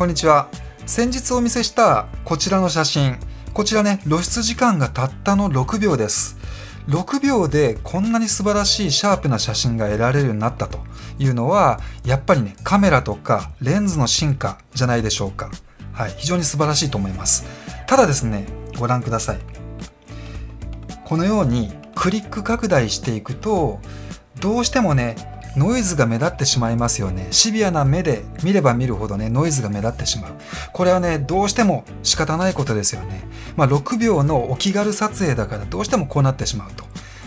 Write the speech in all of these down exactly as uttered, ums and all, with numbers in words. こんにちは。先日お見せしたこちらの写真、こちらね、露出時間がたったのろくびょうです。ろくびょうでこんなに素晴らしいシャープな写真が得られるようになったというのは、やっぱりね、カメラとかレンズの進化じゃないでしょうか。はい、非常に素晴らしいと思います。ただですね、ご覧ください。このようにクリック拡大していくと、どうしてもね、ノイズが目立ってしまいますよね。シビアな目で見れば見るほどね、ノイズが目立ってしまう。これはね、どうしても仕方ないことですよね。まあ、ろくびょうのお気軽撮影だから、どうしてもこうなってしまうと、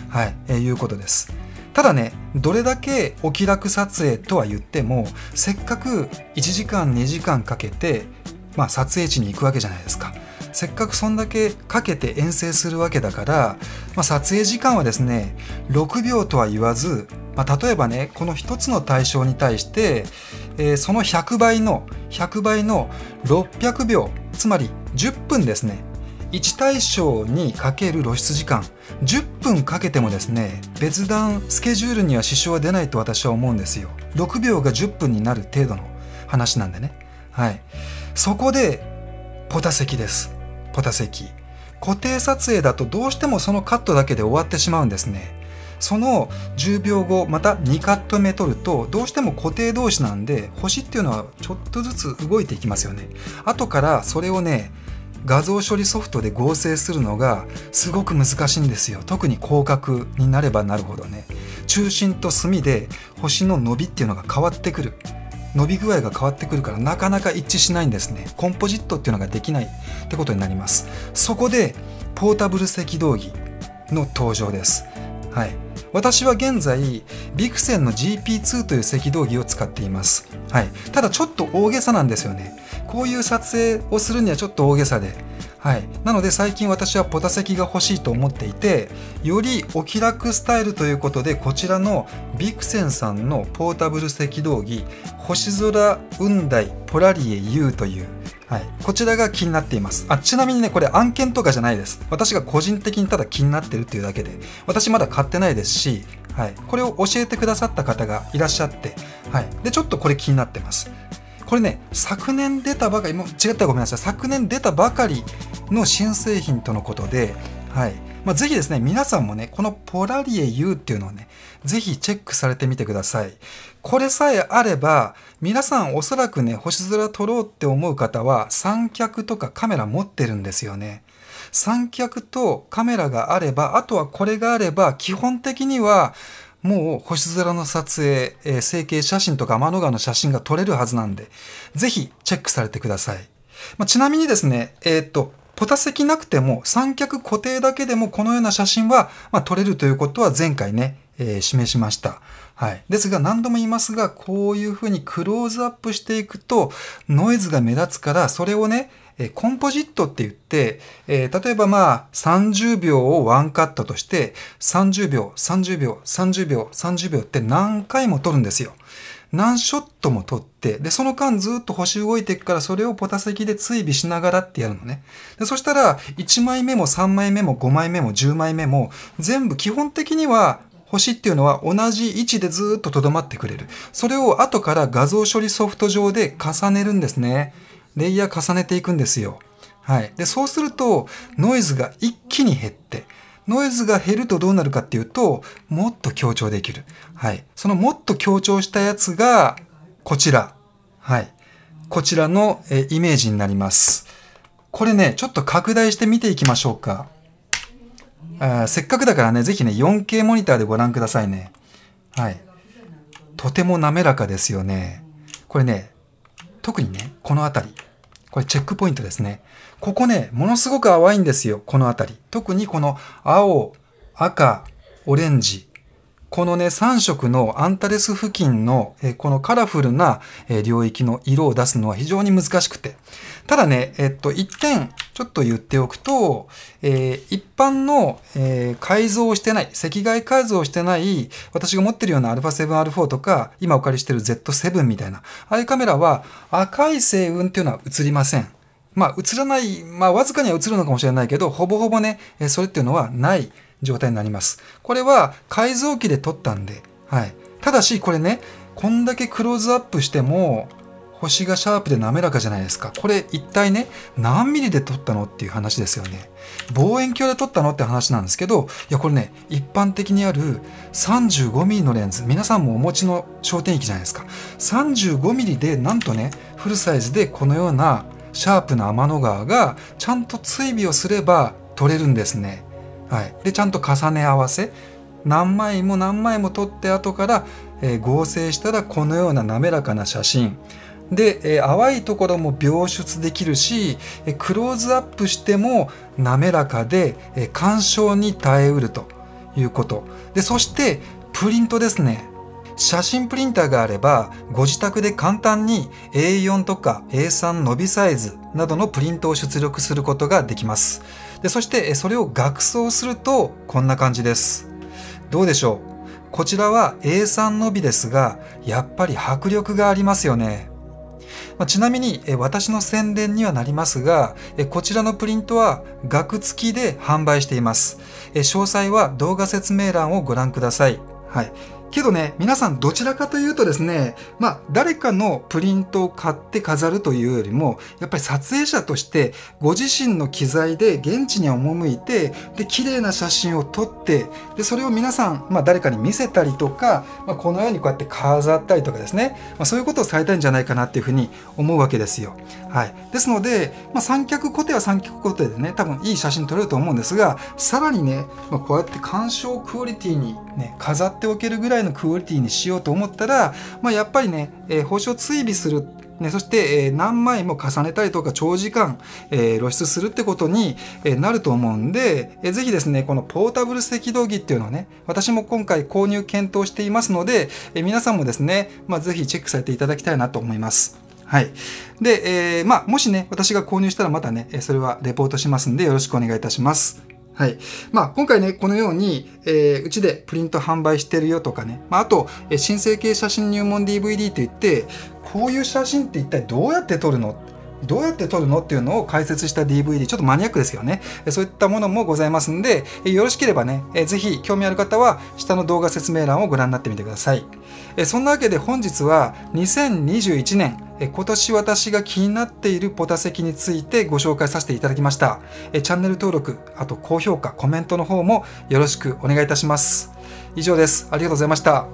はい、えー、いうことです。ただね、どれだけお気楽撮影とは言っても、せっかくいちじかんにじかんかけて、まあ、撮影地に行くわけじゃないですか。せっかくそんだけかけて遠征するわけだから、まあ、撮影時間はですね、ろくびょうとは言わず、まあ、例えばね、このひとつの対象に対して、えー、そのひゃくばいのひゃくばいのろっぴゃくびょう、つまりじゅっぷんですね。いち対象にかける露出時間じゅっぷんかけてもですね、別段スケジュールには支障は出ないと私は思うんですよ。ろくびょうがじゅっぷんになる程度の話なんでね。はい、そこでポタ石です。ポタ石、固定撮影だとどうしてもそのカットだけで終わってしまうんですね。そのじゅうびょうご、またにカット目取ると、どうしても固定同士なんで、星っていうのはちょっとずつ動いていきますよね。後からそれをね、画像処理ソフトで合成するのがすごく難しいんですよ。特に広角になればなるほどね、中心と隅で星の伸びっていうのが変わってくる、伸び具合が変わってくるから、なかなか一致しないんですね。コンポジットっていうのができないってことになります。そこでポータブル赤道儀の登場です。はい、私は現在ビクセンの ジーピーツー という赤道儀を使っています。はい、ただちょっと大げさなんですよね。こういう撮影をするにはちょっと大げさで、はい、なので最近私はポタ石が欲しいと思っていて、よりお気楽スタイルということで、こちらのビクセンさんのポータブル赤道儀星空雲台ポラリエ U という、はい、こちらが気になっています。あ、ちなみにね、これ案件とかじゃないです。私が個人的にただ気になってるっていうだけで、私まだ買ってないですし、はい、これを教えてくださった方がいらっしゃって、はい、でちょっとこれ気になってます。これね、昨年出たばかり、もう違ったらごめんなさい、昨年出たばかりの新製品とのことで、はい、まあ、ぜひですね、皆さんもね、このポラリエ U っていうのをね、ぜひチェックされてみてください。これさえあれば、皆さんおそらくね、星空撮ろうって思う方は、三脚とかカメラ持ってるんですよね。三脚とカメラがあれば、あとはこれがあれば、基本的には、もう星空の撮影、えー、成形写真とか天の川の写真が撮れるはずなんで、ぜひチェックされてください。まあ、ちなみにですね、えー、っと、ポタ石なくても三脚固定だけでもこのような写真は、まあ、撮れるということは前回ね、えー、示しました。はい。ですが、何度も言いますが、こういうふうにクローズアップしていくとノイズが目立つから、それをね、コンポジットって言って、えー、例えばまあさんじゅうびょうをワンカットとしてさんじゅうびょう、さんじゅうびょう、さんじゅうびょう、さんじゅうびょうって何回も撮るんですよ。何ショットも撮って、で、その間ずっと星動いていくから、それをポタ石で追尾しながらってやるのね。で、そしたらいちまいめもさんまいめもごまいめもじゅうまいめも全部基本的には星っていうのは同じ位置でずっと留まってくれる。それを後から画像処理ソフト上で重ねるんですね。レイヤー重ねていくんですよ。はい。で、そうすると、ノイズが一気に減って、ノイズが減るとどうなるかっていうと、もっと強調できる。はい。そのもっと強調したやつが、こちら。はい。こちらのえイメージになります。これね、ちょっと拡大して見ていきましょうか。あ、せっかくだからね、ぜひね、よんケー モニターでご覧くださいね。はい。とても滑らかですよね。これね、特にね、このあたり。これチェックポイントですね。ここね、ものすごく淡いんですよ。このあたり。特にこの青、赤、オレンジ。このね、さんしょくのアンタレス付近の、えこのカラフルなえ領域の色を出すのは非常に難しくて。ただね、えっと、一点ちょっと言っておくと、えー、一般の、えー、改造をしてない、赤外改造をしてない、私が持ってるような α7R4 とか、今お借りしてる ゼットセブン みたいな、ああいうカメラは赤い星雲っていうのは映りません。まあ、映らない、まあ、わずかには映るのかもしれないけど、ほぼほぼね、それっていうのはない状態になります。これは改造機で撮ったんで、はい。ただし、これね、こんだけクローズアップしても、星がシャープで滑らかじゃないですか。これ一体ね、何ミリで撮ったのっていう話ですよね。望遠鏡で撮ったのって話なんですけど、いやこれね、一般的にある さんじゅうごミリ のレンズ、皆さんもお持ちの焦点域じゃないですか。さんじゅうごミリ でなんとね、フルサイズでこのようなシャープな天の川がちゃんと追尾をすれば撮れるんですね。はい、でちゃんと重ね合わせ、何枚も何枚も撮って後から、えー、合成したらこのような滑らかな写真で、えー、淡いところも描出できるし、えー、クローズアップしても滑らかで、えー、干渉に耐えうるということで、そしてプリントですね。写真プリンターがあればご自宅で簡単に エーよん とか エーさん 伸びサイズなどのプリントを出力することができます。でそしてそれを額装するとこんな感じです。どうでしょう。こちらは エーさん のびですが、やっぱり迫力がありますよね。まあ、ちなみに私の宣伝にはなりますが、こちらのプリントは額付きで販売しています。詳細は動画説明欄をご覧ください。はい、けどね、皆さんどちらかというとですね、まあ、誰かのプリントを買って飾るというよりも、やっぱり撮影者としてご自身の機材で現地に赴いて、で綺麗な写真を撮って、でそれを皆さん、まあ、誰かに見せたりとか、まあ、このようにこうやって飾ったりとかですね、まあ、そういうことをされたいんじゃないかなっていうふうに思うわけですよ。はい、ですので、まあ、三脚固定は三脚固定でね、多分いい写真撮れると思うんですが、さらにね、まあ、こうやって鑑賞クオリティにね、飾っておけるぐらいのクオリティにしようと思ったら、まあ、やっぱりね、えー、星を追尾する、ね、そして、えー、何枚も重ねたりとか長時間、えー、露出するってことに、えー、なると思うんで、えー、ぜひですね、このポータブル赤道儀っていうのをね、私も今回購入検討していますので、えー、皆さんもですね、まあ、ぜひチェックされていただきたいなと思います。はい。で、えー、まあ、もしね、私が購入したらまたね、それはレポートしますんでよろしくお願いいたします。はい。まあ、今回ね、このように、えー、うちでプリント販売してるよとかね、まあ、あと、えー、新成形写真入門 ディーブイディー といって、こういう写真って一体どうやって撮るの?どうやって撮るのっていうのを解説した ディーブイディー、ちょっとマニアックですよね。そういったものもございますんで、よろしければね、ぜひ興味ある方は下の動画説明欄をご覧になってみてください。そんなわけで本日はにせんにじゅういちねん、今年私が気になっているポタ石についてご紹介させていただきました。チャンネル登録、あと高評価、コメントの方もよろしくお願いいたします。以上です。ありがとうございました。